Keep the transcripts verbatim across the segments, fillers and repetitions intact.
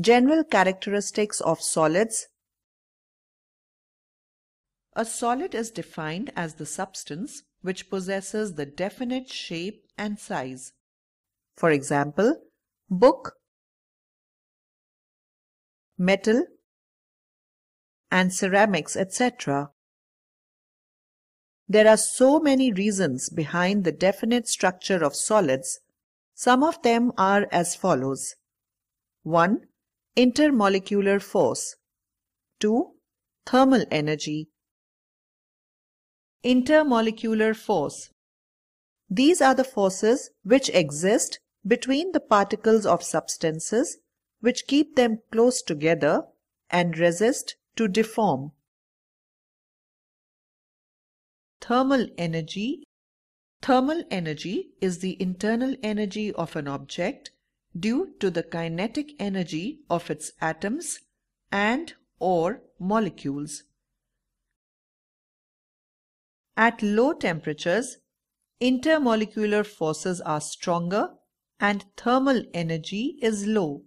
General characteristics of solids. A solid is defined as the substance which possesses the definite shape and size. For example, book, metal, and ceramics, et cetera. There are so many reasons behind the definite structure of solids. Some of them are as follows. one. Intermolecular force. two. Thermal energy. Intermolecular force. These are the forces which exist between the particles of substances which keep them close together and resist to deform. Thermal energy. Thermal energy is the internal energy of an object due to the kinetic energy of its atoms and or molecules. At low temperatures, intermolecular forces are stronger and thermal energy is low.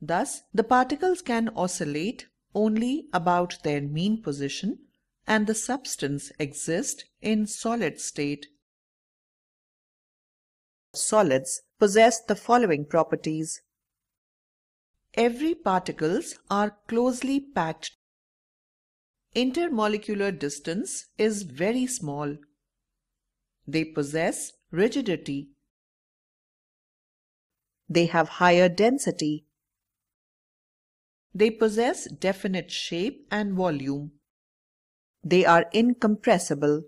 Thus, the particles can oscillate only about their mean position and the substance exists in solid state. Solids possess the following properties. Every particles are closely packed. Intermolecular distance is very small. They possess rigidity. They have higher density. They possess definite shape and volume. They are incompressible.